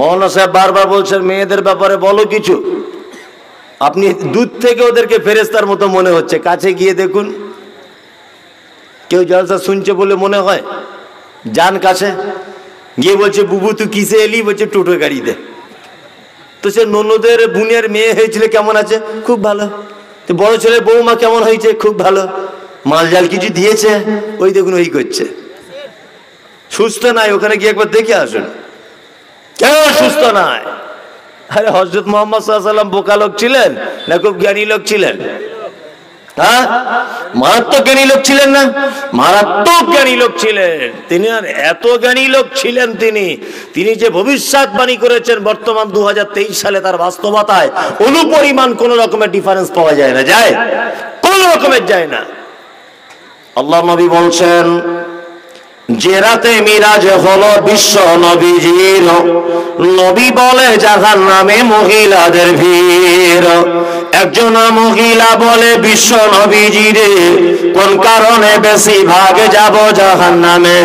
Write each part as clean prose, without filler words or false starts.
मौलाना साहेब बार बार बोलছেন মেয়েদের ব্যাপারে বলো কিছু আপনি दूध থেকে ওদেরকে ফেরেশতার মতো মনে হচ্ছে কাছে গিয়ে দেখুন কেউ জলসা শুনছে বলে মনে হয় জান কাছে গিয়ে বলছে বুবু তুই কিসে এলি বলছে টোটো গাড়িতে তো সে ননদের বুনিয়ার মেয়ে হয়েছিল কেমন আছে খুব ভালো তো বড় ছেলে বউমা কেমন হয়েছে খুব ভালো মালজাল কিছু দিয়েছে ওই দেখুন ওই করছে সুস্থ নাই ওখানে গিয়ে একবার দেখে আসুন क्यों सुस्त ना है अरे हजरत मोहम्मद सल्लल्लाहु अलैहि वसल्लम बोका लोक छिलें ना खूब ज्ञानी लोक छिलें हाँ मारात्मक ज्ञानी लोक छिलें ना मारात्मक ज्ञानी लोक छिलें तिनी यार ऐतो ज्ञानी लोक छिलें तिनी तिनी जे भविष्यवाणी करेছেন বর্তমান 2023 সালে তার বাস্তবতায় অনুপরিমাণ কোনো রকমের ডিফারেন্স পাওয়া যায় না যায় কোনো রকমের যায় না আল্লাহ নবী বলেন যে রাতে মিরাজ হলো বিশ্ব নবীজির নবী বলে জাহান্নামে মহিলাদের ভিড় একজন মহিলা বলে বিশ্ব নবীজির কোন কারণে বেশি ভাগ যাব জাহান্নামে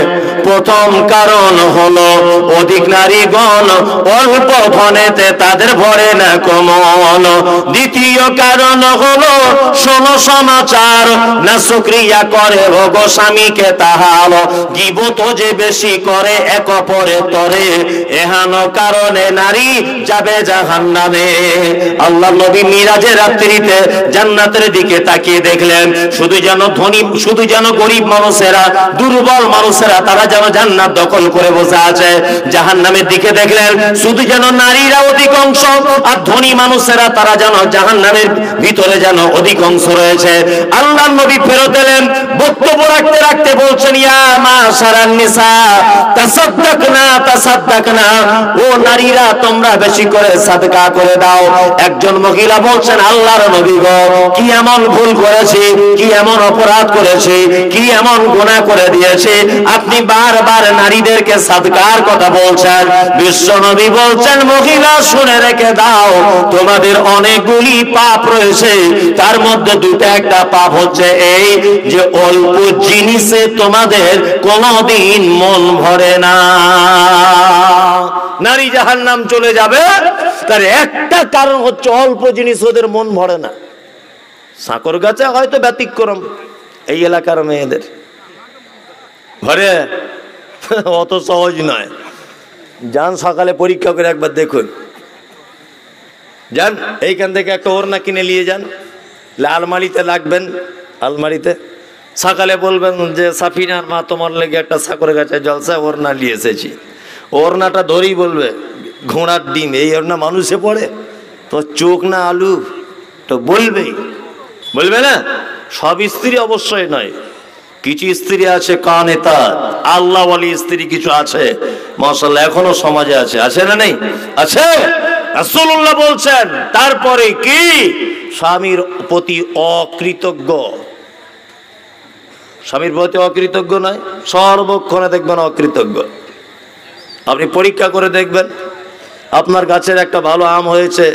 প্রথম কারণ হলো অধিক নারীগণ অল্প ধনেতে তাদের ভরে না কমন দ্বিতীয় কারণ হলো শোনো সমাচার না শুকরিয়া করে ভগ স্বামীকে তাহাল গীবত যে বেশি করে এক অপরে তরে এহান কারণে নারী যাবে জাহান্নামে আল্লাহ নবী মিরাজের রাত্রিতে জান্নাতের দিকে তাকিয়ে দেখলেন শুধু যেন ধনী শুধু যেন গরিব মানুষেরা দুর্বল মানুষেরা তারা যেন জান্নাত দখল করে বসে আছে জাহান্নামের দিকে দেখলেন শুধু যেন নারীরা অধিকাংশ আর ধনী মানুষেরা তারা যেন জাহান্নামের ভিতরে যেন অধিকাংশ রয়েছে আল্লাহর নবী ফেরত এলেন বক্তব্য রাখতে রাখতে বলছেন ইয়া মাশারান নিসা তাসাদদাকনা তাসাদদাকনা ও নারীরা তোমরা বেশি করে সাদকা করে দাও একজন মহিলা বলছেন আল্লাহর নবী গো কি এমন ভুল করেছে কি এমন অপরাধ করেছে কি এমন গুনাহ করে দিয়েছে আপনি বারবার নারীদেরকে সাদকার কথা বলছেন বিশ্বনবী বলছেন মহিলা শুনে রেখে দাও তোমাদের অনেকগুলি পাপ রয়েছে তার মধ্যে দুটো একটা পাপ হচ্ছে এই যে অল্প জিনিসে তোমাদের কোনদিন মন ভরে না নারী জাহান্নাম চলে যাবে তার একটা কারণ হচ্ছে অল্প জিনিস ওদের মন ভরে না সাকর গাছে হয়তো ব্যতিক্রম এই এলাকার মেয়েদের ভরে অত সহজ নয় যান সকালে পরীক্ষা করে একবার দেখুন যান এইখান থেকে একটা ওড়না কিনে নিয়ে যান আলমারিতে রাখবেন আলমারিতে সকালে বলবেন যে সাফিনার মা তোমার লেগে একটা সাকর গাছে জলসা ওড়না নিয়ে এসেছি ওড়নাটা ধরেই বলবে ঘোড়ার ডিম এই ওড়না মানুষে পড়ে তো চোখ না আলু তো বলবেই বলবে না সব স্ত্রী অবশ্যই নয় কিছু স্ত্রী আছে কানেতা আল্লাহ ওয়ালি স্ত্রী কিছু আছে মাশাআল্লাহ এখনো সমাজে আছে আছে না নেই আছে রাসূলুল্লাহ বলেন তারপরে কি স্বামীর প্রতি অকৃতজ্ঞ স্বামীর প্রতি অকৃতজ্ঞ নয় সর্বক্ষণে দেখবেন অকৃতজ্ঞ আপনি পরীক্ষা করে দেখবেন আপনার গাছের একটা ভালো আম হয়েছে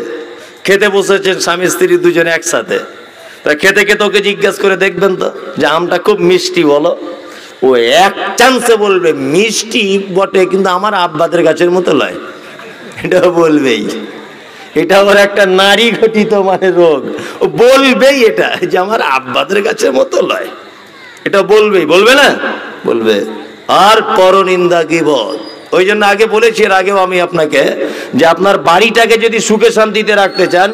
খেতে বসেছেন স্বামী স্ত্রী দুজনে একসাথে তা খেতে খেতে ওকে জিজ্ঞাসা করে দেখবেন তো যে আমটা খুব মিষ্টি বলো ও এক চান্সে বলবে মিষ্টি বটে কিন্তু আমার আব্বাদের গাছের মতো নয় এটা বলবেই এটা ওর একটা নারী ঘটিত মানে রোগ ও বলবেই এটা যে আমার আব্বাদের গাছের মতো নয় এটা বলবেই বলবে না বলবে আর পরনিন্দা গীবত ওই জন্য আগে বলেছি এর আগেও আমি আপনাকে যে আপনার বাড়িটাকে যদি সুখে শান্তিতে রাখতে চান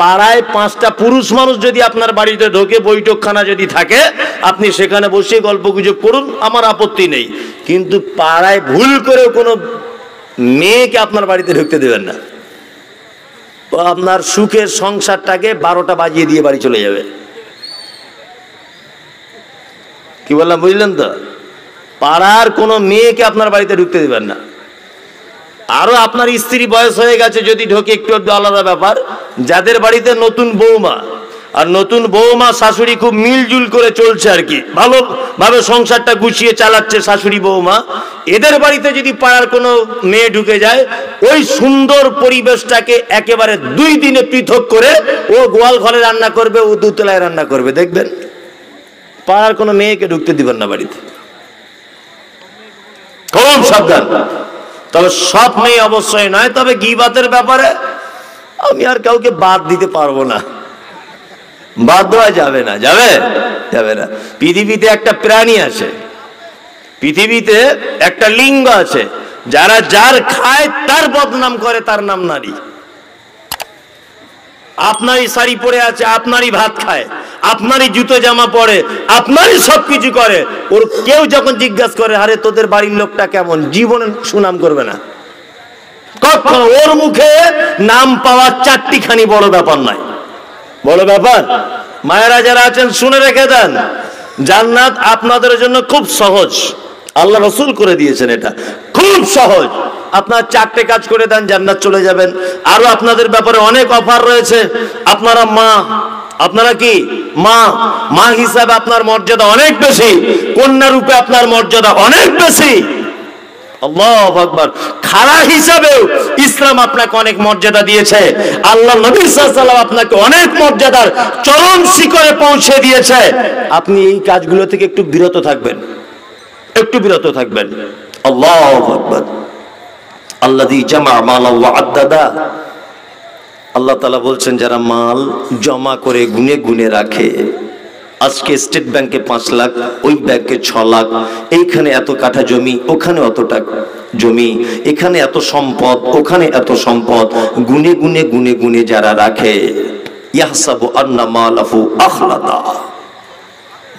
পাড়ায় পাঁচটা পুরুষ মানুষ যদি আপনার বাড়িতে ঢোকে বৈঠকখানা যদি থাকে আপনি সেখানে বসে গল্প গুজব করুন আমার আপত্তি নেই কিন্তু পাড়ায় ভুল করে কোনো মেয়েকে আপনার বাড়িতে ঢুকতে দেবেন না তো আপনার সুখের সংসারটাকে ১২টা বাজিয়ে দিয়ে বাড়ি চলে যাবে কি বললাম বুঝলেন তো পাড়ার কোনো মেয়েকে আপনার বাড়িতে ঢুকতে দেবেন না আরো আপনার স্ত্রী বয়স হয়ে গেছে যদি ঢোকে একটু আলাদা ব্যাপার যাদের বাড়িতে নতুন বৌমা আর নতুন বৌমা শাশুড়ি খুব মিলজুল করে চলছে আর কি ভালোভাবে সংসারটা গুছিয়ে চালাচ্ছে শাশুড়ি বৌমা এদের বাড়িতে যদি পাড়ার কোনো মেয়ে ঢুকে যায় ওই সুন্দর পরিবেশটাকে একেবারে 2 দিনে পৃথক করে ও গোয়াল ঘরে রান্না করবে ও দুতলায় রান্না করবে দেখবেন পাড়ার কোনো মেয়েকে ঢুকতে দিবেন না বাড়িতে খুব সাবধান तब सब नहीं अवश्य नए तब गीबतेर ব্যাপারে আমি আর কাউকে বাদ দিতে পারবো না বাদ দেওয়া যাবে না যাবে যাবে না পৃথিবীতে একটা প্রাণী আছে পৃথিবীতে একটা লিঙ্গ আছে যারা যার খায় তার বদনাম করে তার নাম নারী আপনারই শাড়ি পরে আছে আপনারই ভাত খায় আপনারই জুতো জামা পরে আপনারই সবকিছু করে ওর কেউ যখন জিজ্ঞাসা করে আরে তোদের বাড়ির লোকটা কেমন জীবনে সুনাম করবে না কখন ওর মুখে নাম পাওয়া চারটিখানি বড় ব্যাপার নাই বড় ব্যাপার মায়েরা যারা আছেন শুনে রেখে দেন জান্নাত আপনাদের জন্য খুব সহজ আল্লাহ রাসূল করে দিয়েছেন এটা খুব সহজ আপনারা চারটি কাজ করে দেন জান্নাত চলে যাবেন আর আপনাদের ব্যাপারে অনেক অফার রয়েছে আপনারা মা আপনারা কি মা মা হিসাবে আপনার মর্যাদা অনেক বেশি কন্যা রূপে আপনার মর্যাদা অনেক বেশি আল্লাহু আকবার খালা হিসাবে ইসলাম আপনাকে অনেক মর্যাদা দিয়েছে আল্লাহ নবী সাল্লাল্লাহু আলাইহি ওয়াসাল্লাম আপনাকে অনেক মর্যাদার চরম শিখরে পৌঁছে দিয়েছে আপনি এই কাজগুলো থেকে একটু বিরত থাকবেন একটু বিরত থাকবেন আল্লাহু আকবার আল্লাযী জামা মালাহু ওয়া আদাদা আল্লাহ তাআলা বলেন যারা মাল জমা করে গুণে গুণে রাখে আজকে স্টেট ব্যাংকে 5 লাখ ওই ব্যাংকে 6 লাখ এইখানে এত কাঠা জমি ওখানে এত টাকা জমি এখানে এত সম্পদ ওখানে এত সম্পদ গুণে গুণে গুণে গুণে যারা রাখে ইয়াহসাবু আন্না মালাহু আখলাদা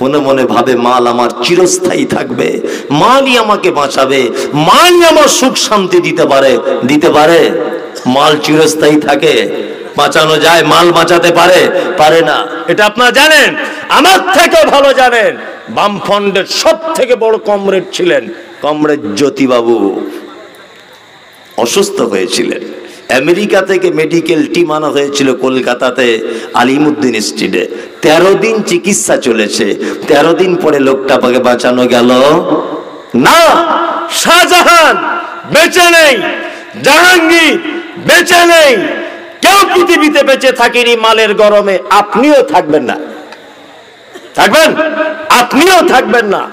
মনে মনে ভাবে মাল আমার চিরস্থায়ী থাকবে মালই আমাকে বাঁচাবে মালই আমার সুখ শান্তি দিতে পারে মাল চিরস্থায়ী থাকে বাঁচানো যায় মাল বাঁচাতে পারে না এটা আপনারা জানেন আমার থেকে ভালো জানেন বামফ্রন্টের সবথেকে বড় কমরেড ছিলেন কমরেড জ্যোতি বাবু অসুস্থ হয়েছিলেন আমেরিকা থেকে মেডিকেল টিম আনা হয়েছিল কলকাতাতে আলিমউদ্দিন স্ট্রিটে ১৩ দিন চিকিৎসা চলেছে ১৩ দিন পরে লোকটাকে বাঁচানো গেল না শাহজাহান বেঁচে নেই জাহাঙ্গীর বেঁচে নেই কেউ পৃথিবীতে বেঁচে থাকেনি মালের গরমে আপনিও থাকবেন না থাকবেন আপনিও থাকবেন না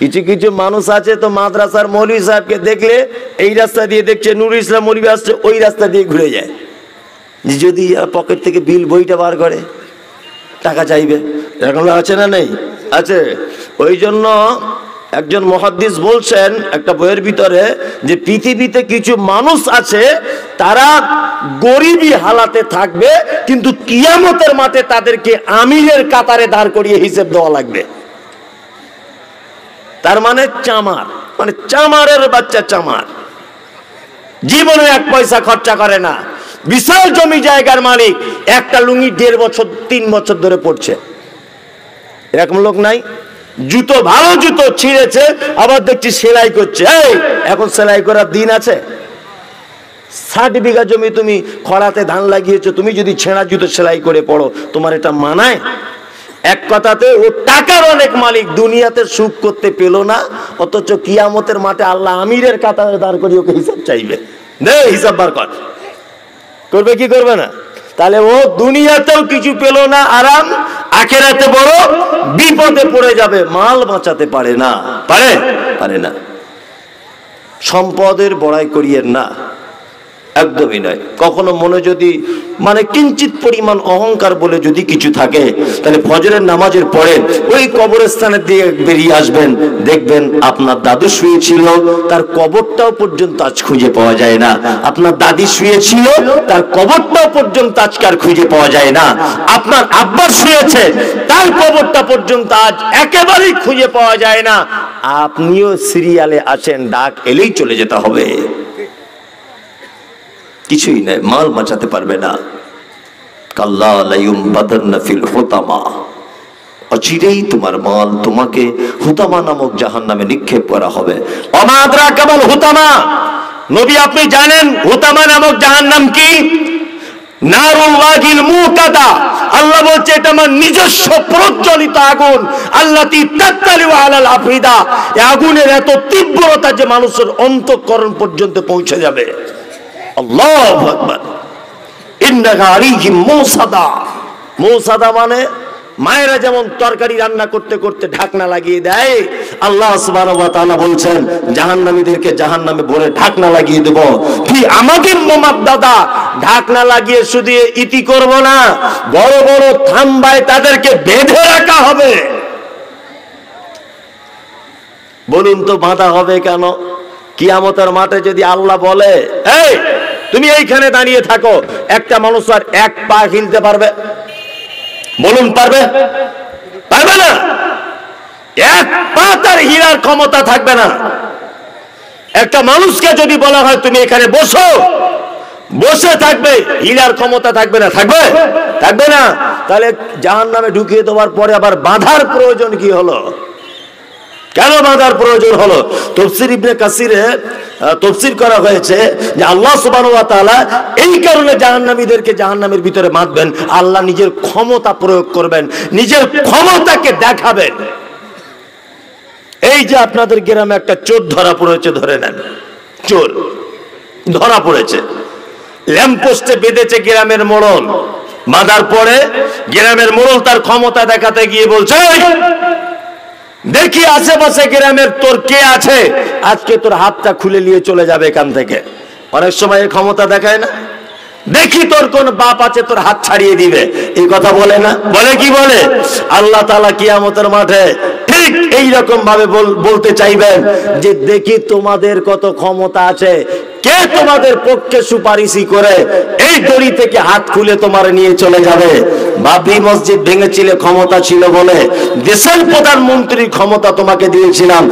কিছু কিছু মানুষ আছে তো মাদ্রাসার মৌলভী সাহেবকে দেখলে এই রাস্তা দিয়ে দেখছে নূর ইসলাম মৌলভী আসছে ওই রাস্তা দিয়ে ঘুরে যায় যদি পকেট থেকে বিল বইটা বার করে টাকা চাইবে এরকম আছে না নেই আছে ওই জন্য একজন মুহাদ্দিস বলছেন একটা বইয়ের ভিতরে যে পৃথিবীতে কিছু মানুষ আছে তারা গরিবি হালাতে থাকবে কিন্তু কিয়ামতের মাঠে তাদেরকে আমিরের কাতারে দাঁড় করিয়ে হিসাব দেওয়া লাগবে তার মানে চামার মানে চামারের বাচ্চা চামার জীবনে এক পয়সা খরচা করে না বিশাল জমি জায়গার মালিক একটা লুঙ্গি 1.5 বছর 3 বছর ধরে পড়ছে এরকম লোক নাই জুতো ভালো জুতো ছিঁড়েছে আবার দেখছি সেলাই করছে এই এখন সেলাই করার দিন আছে 60 বিঘা জমি তুমি খরাতে ধান লাগিয়েছো তুমি যদি ছেঁড়া জুতো সেলাই করে পড়ো তোমার এটা মানায় এক কথাতে ও টাকার অনেক মালিক দুনিয়াতে সুখ করতে পেল না অথচ কিয়ামতের মাঠে আল্লাহ আমিরের কাতারে দাঁড় করিয়ে ওকে হিসাব চাইবে দে হিসাব বার কর করবে কি করবে না তাহলে ও দুনিয়াতেও কিছু পেল না আরাম আখিরাতে বড় বিপদে পড়ে যাবে মাল বাঁচাতে পারে না সম্পদের বড়াই করিয়েন না একদমই নয় কখনো মনে যদি মানে কিঞ্চিত পরিমাণ অহংকার বলে যদি কিছু থাকে তাহলে ফজরের নামাজের পরে ওই কবরস্থানের দিকে বেরিয়ে আসবেন দেখবেন আপনার দাদু শুয়েছিল তার কবরটাও পর্যন্ত আজ খুঁজে পাওয়া যায় না আপনার দাদি শুয়েছিল তার কবরটাও পর্যন্ত আজকার খুঁজে পাওয়া যায় না আপনার আব্বা শুয়েছে তার কবরটা পর্যন্ত আজ একেবারেই খুঁজে পাওয়া যায় না আপনিও সিরিয়ালে আছেন ডাক এলেই চলে যেতে হবে কিছুই নাই মাল বাঁচাতে পারবে না কাল্লা লায়ুমবাদান্না ফিল হুতামা অচিরেই তোমার মাল তোমাকে হুতামা নামক জাহান্নামে নিক্ষেপ করা হবে ওমা আদরাকা মাল হুতামা নবী আপনি জানেন হুতামা নামক জাহান্নাম কি নারুল্লাহিল মুকাদা আল্লাহ বলছে এটা আমার নিজস্ব প্রজ্বলিত আগুন আল্লাতী তাতালু আলাল আফিদা এই আগুনের এত তীব্রতা যে মানুষের অন্তঃকরণ পর্যন্ত পৌঁছে যাবে আল্লাহু আকবার ইন্নাহা আলাইহিম মুসাদা মুসাদা মানে मायरा जेमन तरकारी रान्ना करते करते ढाकना लागिए देय अल्लाह सुब्हानाहु वा ताआला बोलছেন জাহান্নামীদেরকে জাহান্নামে ভরে ঢাকনা লাগিয়ে দেব কি আমাদের মোমাদ দাদা ঢাকনা লাগিয়ে শুধু ইতি করব না বড় বড় থামবায় তাদেরকে বেঁধে রাখা হবে বলুন তো বাঁধা হবে কেন কিয়ামতের মাঠে যদি আল্লাহ বলে এই তুমি এইখানে দাঁড়িয়ে থাকো একটা মানুষ আর এক পা হিলতে পারবে बोलूं पारबे पारबे ना एक पातार हीरार क्षमता थाकबे ना एक मानुष के जो बला है तुम एखाने बसो बसे थाकबे हीरार क्षमता थाकबे ना थाकबे थाकबे ना ताहले जहन्नामे ढुकिए देवार परे आबार बाधार प्रयोजन की हलो क्यों बाधार प्रयोजन हलो तफसीर इब्ने कासिरे तफसीर करा हयेछे जे आल्लाह सुब्हानाहु वा ताआला एई कारणे जहन्नामीदेरके जहन्नामेर भितरे बाँधबेन आल्लाह निजेर क्षमता प्रयोग करबेन निजेर क्षमताके देखाबेन एई जे आपनादेर ग्रामे एकटा चोर धरा पड़ेछे धरे नेन चोर धरा पड़ेछे लैम्प पोस्टे बेधेछे ग्रामेर मोड़ल बाँधार पड़े ग्रामेर मोड़ल तार क्षमता देखाते गिये बोलछे देखिए आशे पाशे ग्रामेर तोर के आछे आज के तोर हाथ खुले लिए चले जाबे एखान थेके अनेक समय क्षमता देखाय ना देखी तोर कोन बाप आछे तोर हाथ छाड़िए दिबे एई कथा बोले ना बोले कि बोले आल्लाह ताआला कियामतेर माठे ठीक एई रकम भावे बोलते चाइबेन जे देखी तोमादेर कत क्षमता आछे के तोमादेर पक्षे सुपारिशि करे एई दड़ी थेके हाथ खुले तोमारे निये चले जाबे बाबरी मस्जिद भेंगेছিলে ক্ষমতা ছিল বলে দেশের প্রধানমন্ত্রীর ক্ষমতা তোমাকে দিয়েছিলাম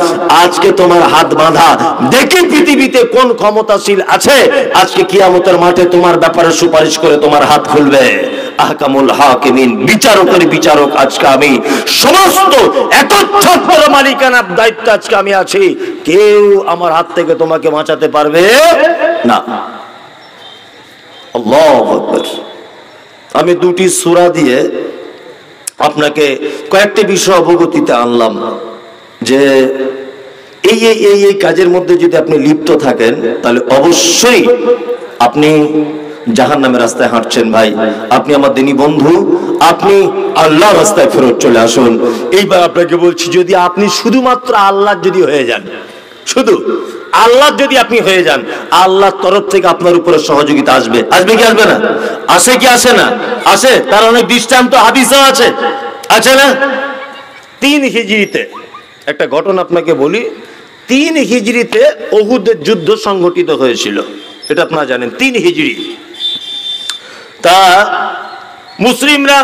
আজকে তোমার হাত বাঁধা দেখি পৃথিবীতে কোন ক্ষমতাশীল আছে আজকে কিয়ামতের মাঠে তোমার ব্যাপারে সুপারিশ করে তোমার হাত খুলবে আহকামুল হাকিমিন বিচারকের বিচারক আজকে আমি সমস্ত একচ্ছত্র মালিকানার দায়িত্ব আজকে আমি আছি কেউ আমার হাত থেকে তোমাকে বাঁচাতে পারবে না আল্লাহু আকবার আমি দুটি সূরা দিয়ে আপনাকে কয়েকটি বিষয় অবগতিতে আনলাম যে এই এই এই কাজের মধ্যে যদি আপনি লিপ্ত থাকেন তাহলে অবশ্যই আপনি জাহান্নামের রাস্তায় হাঁটছেন ভাই আপনি আমার দিনী বন্ধু আপনি আল্লাহর রাস্তায় ফেরত চলে আসুন এইবার আপনাকে বলছি যদি আপনি শুধুমাত্র আল্লাহর যদি হয়ে যান শুধু আল্লাহ যদি আপনি হয়ে যান আল্লাহর তরফ থেকে আপনার উপরে সহযোগিতা আসবে আসবে কি আসবে না আসে কি আসে না আসে তার অনেক দৃষ্টান্ত হাদিসে আছে আছে না 3 হিজরিতে একটা ঘটনা আপনাকে বলি 3 হিজরিতে উহুদের যুদ্ধ সংগঠিত হয়েছিল এটা আপনারা জানেন 3 হিজরি তা মুসলিমরা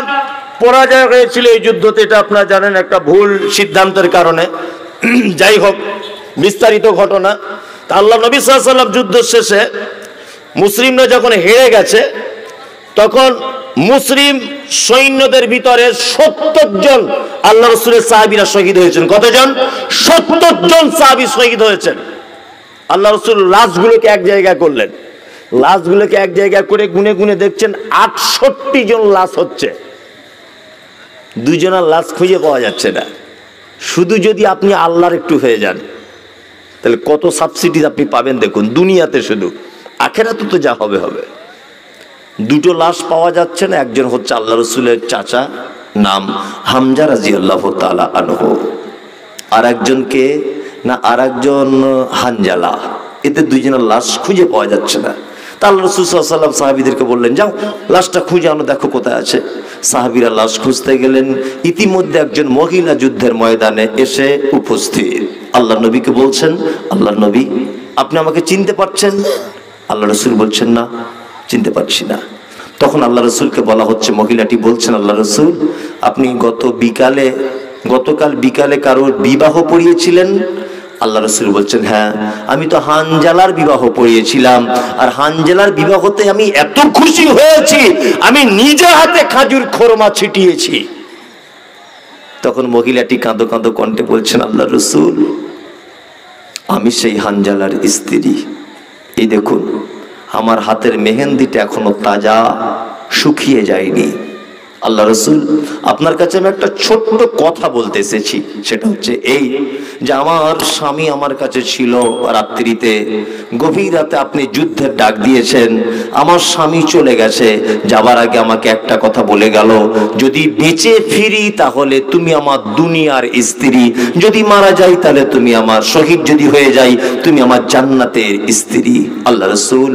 পরাজয় হয়েছিল এই যুদ্ধতে এটা আপনারা জানেন একটা ভুল সিদ্ধান্তের কারণে যাই হোক विस्तारित घटना तो आल्ला नबी सल्लल्लाहु अलैहि वसल्लम युद्ध शेषे मुस्लिमरा जखन हेरे गेছে তখন মুসলিম সৈন্যদের ভিতরে 70 জন আল্লাহর রাসূলের সাহাবীরা শহীদ হয়েছিল কতজন 70 জন সাহাবী শহীদ হয়েছিল আল্লাহর রাসূল লাশগুলোকে এক জায়গা করলেন লাশগুলোকে এক জায়গা করে গুনে গুনে দেখছেন 68 জন লাশ হচ্ছে দুইজনের লাশ খুঁজে পাওয়া যাচ্ছে না শুধু যদি আপনি আল্লাহর একটু হয়ে যান তাহলে কত সাবসিডি আপনি পাবেন দেখুন দুনিয়াতে শুধু আখিরাতে তো যা হবে হবে দুটো লাশ পাওয়া যাচ্ছে না একজন হচ্ছে আল্লাহর রাসূলের চাচা নাম হামজা রাদিয়াল্লাহু তাআলা আনহু আরেকজন কে না আরেকজন হানজালা এতে দুইজনের লাশ খুঁজে পাওয়া যাচ্ছে না আল্লাহর রাসূল সাল্লাল্লাহু আলাইহি ওয়াসাল্লাম সাহাবীদেরকে বললেন যাও লাশটা খুঁজে আনো দেখো কোথায় আছে সাহাবীরা লাশ খুঁজতে গেলেন ইতিমধ্যে একজন মহিলা যুদ্ধের ময়দানে এসে উপস্থিত আল্লাহর নবীকে বলছেন আল্লাহর নবী আপনি আমাকে চিনতে পারছেন আল্লাহর রাসূল বলছেন না চিনতে পারছি না তখন আল্লাহর রাসূলকে বলা হচ্ছে মহিলাটি বলছেন আল্লাহর রাসূল আপনি গতকাল বিকালে কারোর বিবাহ পড়িয়েছিলেন আল্লাহ রাসূল বলেন হ্যাঁ আমি তো হানজালার বিবাহ পড়িয়েছিলাম আর হানজালার বিবাহতে আমি এত খুশি হয়েছি আমি নিজে হাতে খাজুর খোরমা ছিটিয়েছি তখন মহিলাটি কাঁদো কাঁদো কণ্ঠে বলছেন আল্লাহর রাসূল আমি সেই হানজালার স্ত্রী এই দেখুন আমার হাতের মেহেন্দিটা এখনো তাজা শুকিয়ে যায়নি আল্লাহ রাসূল আপনার কাছে আমি একটা ছোট্ট কথা বলতে এসেছি সেটা হচ্ছে এই যে আমার স্বামী আমার কাছে ছিল রাত্রিতে, গভীর রাতে আপনি যুদ্ধের ডাক দিয়েছেন, আমার স্বামী চলে গেছে, যাবার আগে আমাকে একটা কথা বলে গেল, যদি বেঁচে ফিরি তাহলে তুমি আমার দুনিয়ার স্ত্রী, যদি মারা যাই তাহলে তুমি আমার, শহীদ যদি হয়ে যাই তুমি আমার জান্নাতের স্ত্রী। আল্লাহ রাসূল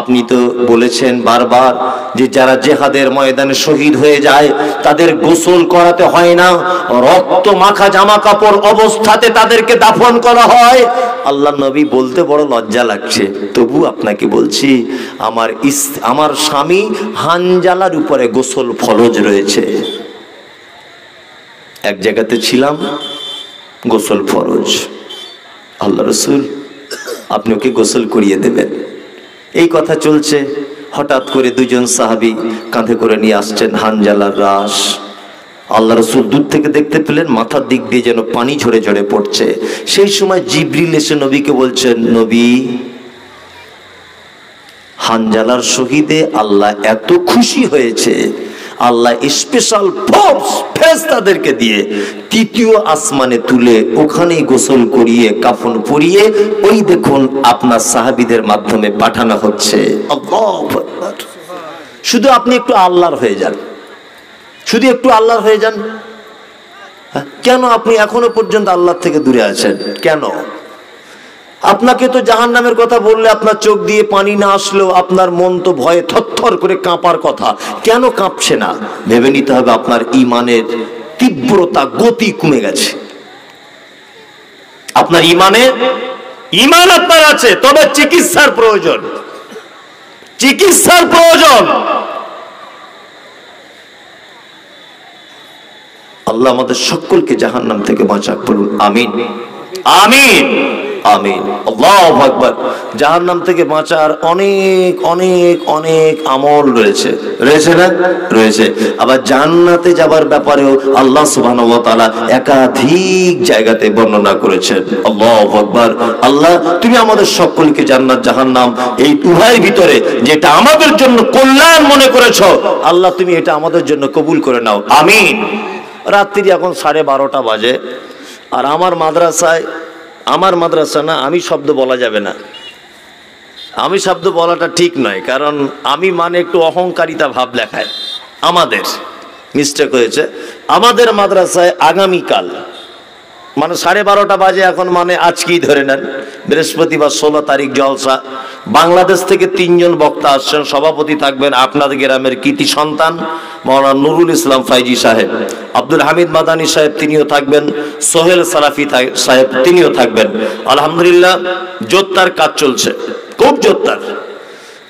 আপনি তো বলেছেন বারবার যে যারা জিহাদের ময়দানে শহীদ হয়ে যায় তাদের গোসল করাতে হয় না, রক্ত মাখা জামা কাপড় অবস্থাতে তাদেরকে দাফন করা হয়। আল্লাহ নবী বলতে বড় লজ্জা লাগছে, তবু আপনাকে বলছি, আমার স্বামী হানজালার উপরে গোসল ফরজ রয়েছে। এক জায়গাতে ছিলাম, গোসল ফরজ, আল্লাহ রাসূল আপনি ওকে গোসল করিয়ে দেবেন, এই কথা চলছে। হঠাৎ করে দুজন সাহাবী কাঁধে করে নিয়ে আসছেন হানজালার রাস। আল্লাহ রাসূল দূর থেকে দেখতে পেলেন মাথার দিক দিয়ে যেন পানি ঝরে ঝরে পড়ছে। সেই সময় জিবরিল এসে নবীকে বলছেন, নবী হানজালার শহীদে আল্লাহ এত খুশি হয়েছে, আল্লাহ স্পেশাল ফোর্স ফেরেশতাদেরকে দিয়ে তৃতীয় আসমানে তুলে ওখানেই গোসল করিয়ে কাফন পরিয়ে ওই দেখুন আপনার সাহাবীদের মাধ্যমে পাঠানো হচ্ছে। আল্লাহু আকবার। শুধু আপনি একটু আল্লাহর হয়ে যান, শুধু একটু আল্লাহর হয়ে যান। কেন আপনি এখনো পর্যন্ত আল্লাহর থেকে দূরে আছেন? কেন? আপনাকে তো জাহান্নামের কথা বললে আপনার চোখ দিয়ে পানি না আসলেও আপনার মন তো ভয়ে থরথর করে কাঁপার কথা, কেন কাঁপছে না? ভেবে নিতে হবে আপনার ঈমানের তীব্রতা, গতি কমে গেছে। আপনার ঈমান আপনার আছে, তবে চিকিৎসার প্রয়োজন, চিকিৎসার প্রয়োজন। আল্লাহ আমাদের সকলকে জাহান্নাম থেকে বাঁচাক, বলুন আমিন আমিন আমিন। আল্লাহু আকবার। জাহান্নাম থেকে বাঁচার অনেক অনেক অনেক আমল রয়েছে, রয়েছে না? রয়েছে। আবার জান্নাতে যাবার ব্যাপারেও আল্লাহ সুবহানাহু ওয়া তাআলা একাধিক জায়গাতে বর্ণনা করেছেন। আল্লাহু আকবার। আল্লাহ তুমি আমাদের সকলকে জান্নাত জাহান্নাম এই উভয়ের ভিতরে যেটা আমাদের জন্য কল্যাণ মনে করেছো, আল্লাহ তুমি এটা আমাদের জন্য কবুল করে নাও, আমিন। রাত্রি এখন 12:30 বাজে, আর আমার মাদ্রাসা না, আমি শব্দ বলা যাবে না, আমি শব্দ বলাটা ঠিক নয়, কারণ আমি মানে একটু অহংকারিতা ভাব দেখায়। আমাদের মিস্টেক হয়েছে, আমাদের মাদ্রাসায় আগামীকাল মানে 12:30 বাজে এখন, মানে আজকেই ধরে নেন বৃহস্পতিবার 16 তারিখ জলসা। বাংলাদেশ থেকে 3 জন বক্তা আসছেন, সভাপতি থাকবেন আপনাদের গ্রামের কৃতি সন্তান মাওলানা নুরুল ইসলাম ফাইজি সাহেব, আব্দুল হামিদ মাদানী সাহেব তিনিও থাকবেন, সোহেল সালাফি সাহেব তিনিও থাকবেন। আলহামদুলিল্লাহ জোত্তার কাজ চলছে, খুব জোত্তার।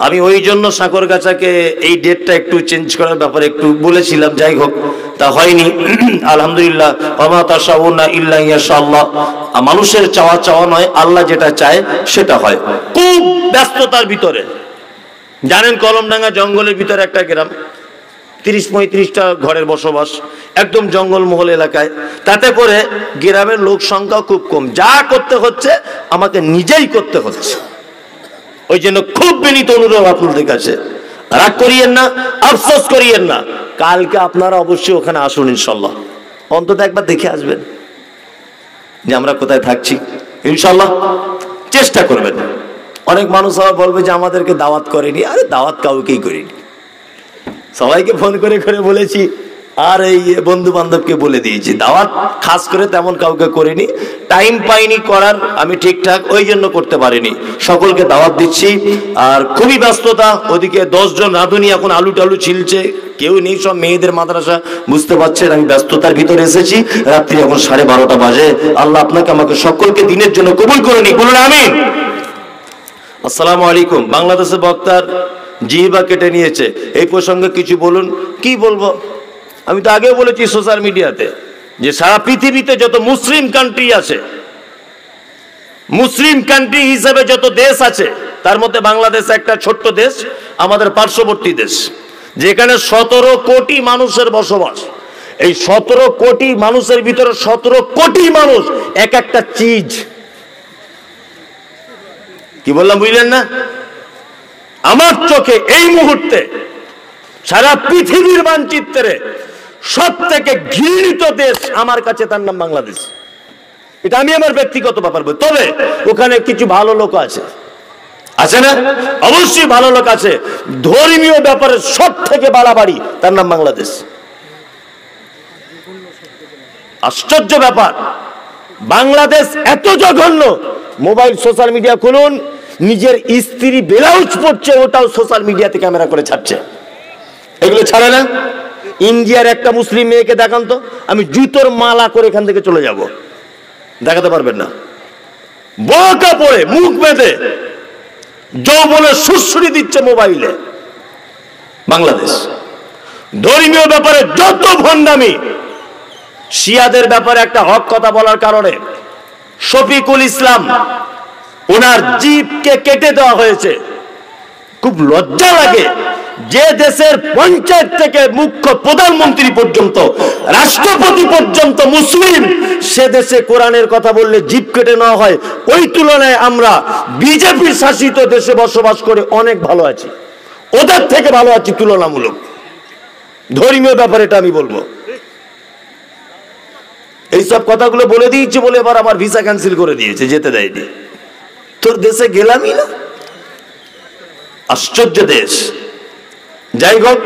আমি ওই জন্য সাঁকরগাছাকে এই ডেটটা একটু চেঞ্জ করার ব্যাপারে একটু বলেছিলাম, যাই হোক তা হয়নি আলহামদুলিল্লাহ। ওয়া তাশাউনা ইল্লা ইনশাআল্লাহ, মানুষের চাওয়া নয়, আল্লাহ যেটা চায় সেটা হয়। খুব ব্যস্ততার ভিতরে, জানেন কলমডাঙ্গা জঙ্গলের ভিতরে একটা গ্রাম, 30-35টা ঘরের বসবাস, একদম জঙ্গলমহল এলাকায়। তাতে করে গ্রামের লোক সংখ্যা খুব কম, যা করতে হচ্ছে আমাকে নিজেই করতে হচ্ছে। ওই জন্য খুব বিনীত অনুরোধ আপনাদের কাছে, রাগ করিয়েন না, আফসোস করিয়েন না। কালকে আপনারা অবশ্যই ওখানে আসুন ইনশাল্লাহ, অন্তত একবার দেখে আসবেন যে আমরা কোথায় থাকছি ইনশাল্লাহ। চেষ্টা করবেন। অনেক মানুষ আবার বলবে যে আমাদেরকে দাওয়াত করেনি, আরে দাওয়াত কাউকেই করিনি, সবাইকে ফোন করে করে বলেছি, আর এই বন্ধু বান্ধবকে বলে দিয়েছি। দাওয়াত খাস করে তেমন কাউকে করিনি, টাইম পাইনি করার, আমি ঠিকঠাক ওই জন্য করতে পারিনি। সকলকে দাওয়াত দিচ্ছি। আর খুবই ব্যস্ততা, ওদিকে 10 জন রাঁধুনি এখন আলু টালু ছিলছে, কেউ নেই, সব মেয়েদের মাদ্রাসা, বুঝতে পারছেন আমি ব্যস্ততার ভিতরে এসেছি। রাত্রি এখন 12:30 বাজে। আল্লাহ আপনাকে আমাকে সকলকে দিনের জন্য কবুল করে নি, বলুন আমিন। আসসালামু আলাইকুম। বাংলাদেশের বক্তার জিহ্বা কেটে নিয়েছে, এই প্রসঙ্গে কিছু বলুন। কি বলবো, আমি তো আগেও বলেছি সোশ্যাল মিডিয়াতে যে সারা পৃথিবীতে যত মুসলিম কান্ট্রি আছে, মুসলিম কান্ট্রি হিসেবে যত দেশ আছে, তার মধ্যে বাংলাদেশ একটা ছোট্ট দেশ, আমাদের পার্শ্ববর্তী দেশ, যেখানে 17 কোটি মানুষের বসবাস। এই 17 কোটি মানুষের ভিতরে 17 কোটি মানুষ এক একটা চিজ। কি বললাম বুঝলেন না? আমার চোখে এই মুহূর্তে সারা পৃথিবীর মানচিত্রে সব থেকে ঘৃণিত দেশ আমার কাছে, তার নাম বাংলাদেশ। এটা আমি আমার ব্যক্তিগত ব্যাপার বলি। তবে ওখানে কিছু ভালো লোক আছে, আছে না? অবশ্যই ভালো লোক আছে। ধর্মীয় ব্যাপারে সব থেকে বাড়াবাড়ি, তার নাম বাংলাদেশ। আশ্চর্য ব্যাপার, বাংলাদেশ এত জঘন্য। মোবাইল সোশ্যাল মিডিয়া খুলুন, নিজের স্ত্রী ব্লাউজ পরছে ওটাও সোশ্যাল মিডিয়াতে ক্যামেরা করে ছাড়ছে। এগুলো ছাড়ে না। ইন্ডিয়ার একটা মুসলিম মেয়েকে দেখান তো, আমি জুতোর মালা করে এখান থেকে চলে যাব, দেখাতে পারবেন না। বোকা পরে মুখ বেঁধে যৌবনের সুশ্রী দিচ্ছে মোবাইলে। বাংলাদেশ ধর্মীয় ব্যাপারে যত ভণ্ডামি। শিয়াদের ব্যাপারে একটা হক কথা বলার কারণে শফিকুল ইসলাম ওনার জিভকে কেটে দেওয়া হয়েছে। খুব লজ্জা লাগে, যে দেশের পঞ্চায়েত থেকে মুখ্য প্রধানমন্ত্রী পর্যন্ত, রাষ্ট্রপতি পর্যন্ত মুসলিম, সে দেশে কোরআনের কথা বললে জিভ কেটে নেওয়া হয়। ওই তুলনায় আমরা বিজেপি শাসিত দেশে বসবাস করে অনেক ভালো আছি, ওদের থেকে ভালো আছি তুলনামূলক। ধর্মীয় ব্যাপারে এটা আমি বলবো। এইসব কথাগুলো বলে দিয়েছি বলে এবার আমার ভিসা ক্যান্সেল করে দিয়েছে, যেতে দেয়নি। তোর দেশে গেলামই না, আশ্চর্য দেশ। যাই হোক,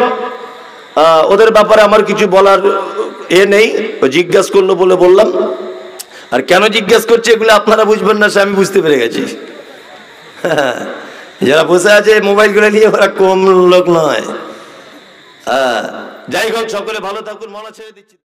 ওদের ব্যাপারে আমার কিছু বলার এ নেই, জিজ্ঞাসা করলো বলে বললাম। আর কেন জিজ্ঞাসা করছি এগুলো আপনারা বুঝবেন না, সে আমি বুঝতে পেরে গেছি। যারা বসে আছে মোবাইলগুলো নিয়ে ওরা কম লোক নয়। যাই হোক, সকলে ভালো থাকুন, মনে ছেড়ে দিচ্ছি।